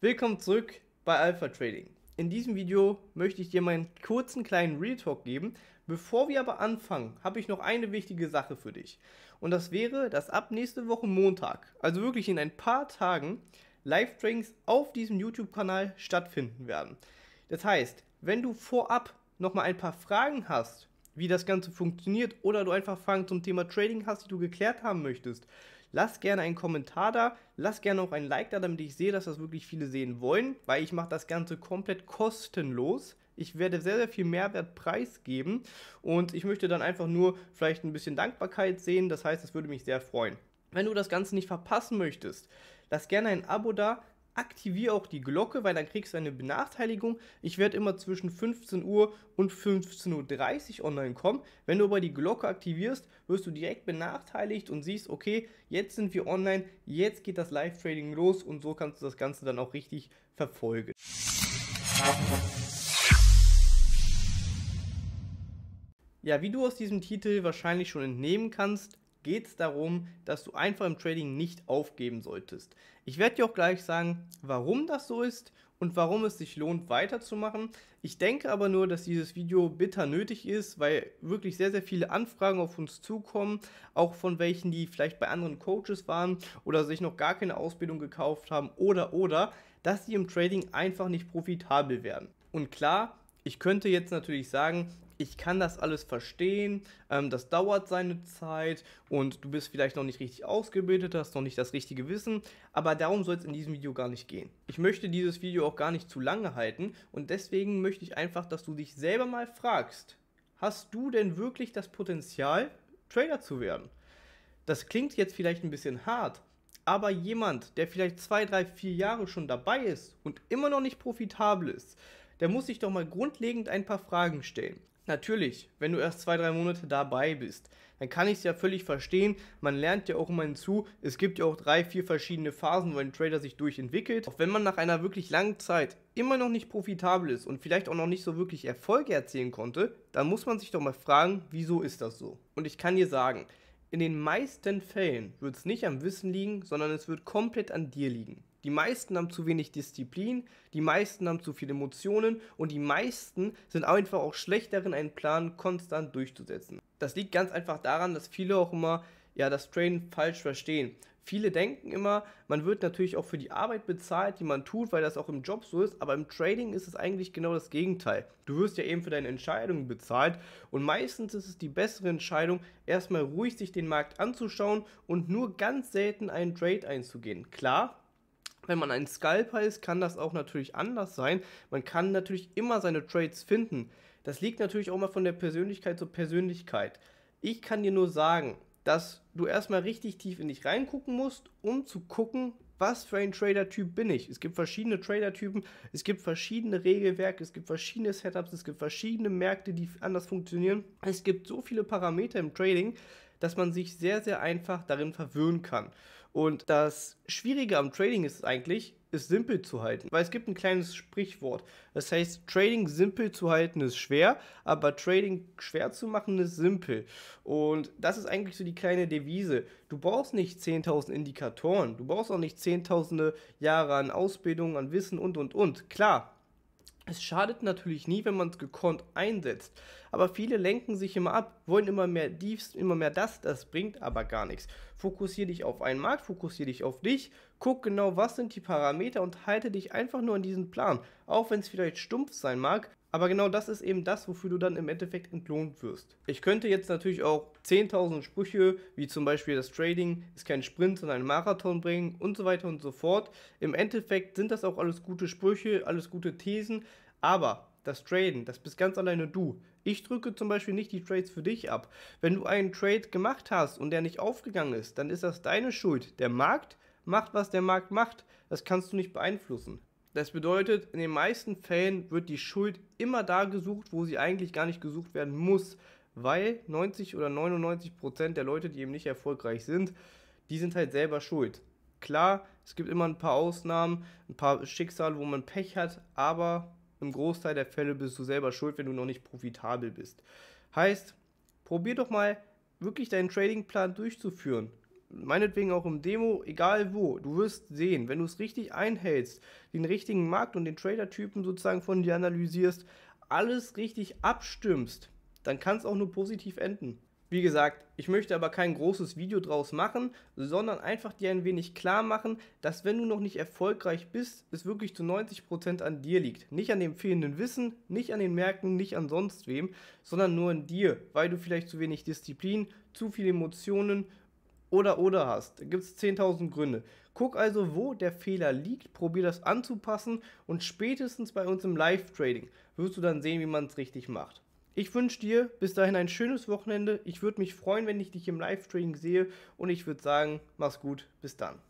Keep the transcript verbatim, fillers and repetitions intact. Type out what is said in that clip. Willkommen zurück bei Alpha Trading. In diesem Video möchte ich dir mal einen kurzen kleinen Real Talk geben. Bevor wir aber anfangen, habe ich noch eine wichtige Sache für dich. Und das wäre, dass ab nächste Woche Montag, also wirklich in ein paar Tagen, Live-Tradings auf diesem YouTube-Kanal stattfinden werden. Das heißt, wenn du vorab nochmal ein paar Fragen hast, wie das Ganze funktioniert, oder du einfach Fragen zum Thema Trading hast, die du geklärt haben möchtest, lass gerne einen Kommentar da, lass gerne auch ein Like da, damit ich sehe, dass das wirklich viele sehen wollen, weil ich mache das Ganze komplett kostenlos. Ich werde sehr, sehr viel Mehrwert preisgeben und ich möchte dann einfach nur vielleicht ein bisschen Dankbarkeit sehen, das heißt, es würde mich sehr freuen. Wenn du das Ganze nicht verpassen möchtest, lass gerne ein Abo da, aktiviere auch die Glocke, weil dann kriegst du eine Benachrichtigung. Ich werde immer zwischen fünfzehn Uhr und fünfzehn Uhr dreißig online kommen. Wenn du aber die Glocke aktivierst, wirst du direkt benachteiligt und siehst, okay, jetzt sind wir online, jetzt geht das Live-Trading los und so kannst du das Ganze dann auch richtig verfolgen. Ja, wie du aus diesem Titel wahrscheinlich schon entnehmen kannst, geht es darum, dass du einfach im Trading nicht aufgeben solltest. Ich werde dir auch gleich sagen, warum das so ist und warum es sich lohnt, weiterzumachen. Ich denke aber nur, dass dieses Video bitter nötig ist, weil wirklich sehr, sehr viele Anfragen auf uns zukommen, auch von welchen, die vielleicht bei anderen Coaches waren oder sich noch gar keine Ausbildung gekauft haben oder, oder, dass sie im Trading einfach nicht profitabel werden. Und klar, ich könnte jetzt natürlich sagen, ich kann das alles verstehen, ähm, das dauert seine Zeit und du bist vielleicht noch nicht richtig ausgebildet, hast noch nicht das richtige Wissen, aber darum soll es in diesem Video gar nicht gehen. Ich möchte dieses Video auch gar nicht zu lange halten und deswegen möchte ich einfach, dass du dich selber mal fragst, hast du denn wirklich das Potenzial, Trader zu werden? Das klingt jetzt vielleicht ein bisschen hart, aber jemand, der vielleicht zwei, drei, vier Jahre schon dabei ist und immer noch nicht profitabel ist, der muss sich doch mal grundlegend ein paar Fragen stellen. Natürlich, wenn du erst zwei, drei Monate dabei bist, dann kann ich es ja völlig verstehen, man lernt ja auch immer hinzu, es gibt ja auch drei, vier verschiedene Phasen, wo ein Trader sich durchentwickelt. Auch wenn man nach einer wirklich langen Zeit immer noch nicht profitabel ist und vielleicht auch noch nicht so wirklich Erfolge erzielen konnte, dann muss man sich doch mal fragen, wieso ist das so? Und ich kann dir sagen, in den meisten Fällen wird es nicht am Wissen liegen, sondern es wird komplett an dir liegen. Die meisten haben zu wenig Disziplin, die meisten haben zu viele Emotionen und die meisten sind einfach auch schlecht darin, einen Plan konstant durchzusetzen. Das liegt ganz einfach daran, dass viele auch immer ja, das Trading falsch verstehen. Viele denken immer, man wird natürlich auch für die Arbeit bezahlt, die man tut, weil das auch im Job so ist, aber im Trading ist es eigentlich genau das Gegenteil. Du wirst ja eben für deine Entscheidungen bezahlt und meistens ist es die bessere Entscheidung, erstmal ruhig sich den Markt anzuschauen und nur ganz selten einen Trade einzugehen. Klar, wenn man ein Scalper ist, kann das auch natürlich anders sein. Man kann natürlich immer seine Trades finden. Das liegt natürlich auch mal von der Persönlichkeit zur Persönlichkeit. Ich kann dir nur sagen, dass du erstmal richtig tief in dich reingucken musst, um zu gucken, was für ein Trader-Typ bin ich. Es gibt verschiedene Trader-Typen, es gibt verschiedene Regelwerke, es gibt verschiedene Setups, es gibt verschiedene Märkte, die anders funktionieren. Es gibt so viele Parameter im Trading, dass man sich sehr, sehr einfach darin verwirren kann. Und das Schwierige am Trading ist eigentlich, es simpel zu halten. Weil es gibt ein kleines Sprichwort. Das heißt, Trading simpel zu halten ist schwer, aber Trading schwer zu machen ist simpel. Und das ist eigentlich so die kleine Devise. Du brauchst nicht zehntausend Indikatoren. Du brauchst auch nicht zehntausende Jahre an Ausbildung, an Wissen und, und, und. Klar. Es schadet natürlich nie, wenn man es gekonnt einsetzt, aber viele lenken sich immer ab, wollen immer mehr dies, immer mehr das, das bringt aber gar nichts. Fokussier dich auf einen Markt, fokussier dich auf dich, guck genau, was sind die Parameter und halte dich einfach nur an diesen Plan, auch wenn es vielleicht stumpf sein mag, aber genau das ist eben das, wofür du dann im Endeffekt entlohnt wirst. Ich könnte jetzt natürlich auch zehntausend Sprüche, wie zum Beispiel das Trading ist kein Sprint, sondern ein Marathon bringen und so weiter und so fort. Im Endeffekt sind das auch alles gute Sprüche, alles gute Thesen, aber das Traden, das bist ganz alleine du. Ich drücke zum Beispiel nicht die Trades für dich ab. Wenn du einen Trade gemacht hast und der nicht aufgegangen ist, dann ist das deine Schuld. Der Markt macht, was der Markt macht. Das kannst du nicht beeinflussen. Das bedeutet, in den meisten Fällen wird die Schuld immer da gesucht, wo sie eigentlich gar nicht gesucht werden muss, weil neunzig oder neunundneunzig Prozent der Leute, die eben nicht erfolgreich sind, die sind halt selber schuld. Klar, es gibt immer ein paar Ausnahmen, ein paar Schicksale, wo man Pech hat, aber im Großteil der Fälle bist du selber schuld, wenn du noch nicht profitabel bist. Heißt, probier doch mal wirklich deinen Tradingplan durchzuführen. meinetwegen auch im Demo, egal wo, du wirst sehen, wenn du es richtig einhältst, den richtigen Markt und den Trader-Typen sozusagen von dir analysierst, alles richtig abstimmst, dann kann es auch nur positiv enden. Wie gesagt, ich möchte aber kein großes Video draus machen, sondern einfach dir ein wenig klar machen, dass wenn du noch nicht erfolgreich bist, es wirklich zu neunzig Prozent an dir liegt. Nicht an dem fehlenden Wissen, nicht an den Märkten, nicht an sonst wem, sondern nur an dir, weil du vielleicht zu wenig Disziplin, zu viele Emotionen oder oder hast. Da gibt es zehntausend Gründe. Guck also, wo der Fehler liegt, probier das anzupassen und spätestens bei uns im Live-Trading wirst du dann sehen, wie man es richtig macht. Ich wünsche dir bis dahin ein schönes Wochenende. Ich würde mich freuen, wenn ich dich im Live-Trading sehe und ich würde sagen, mach's gut, bis dann.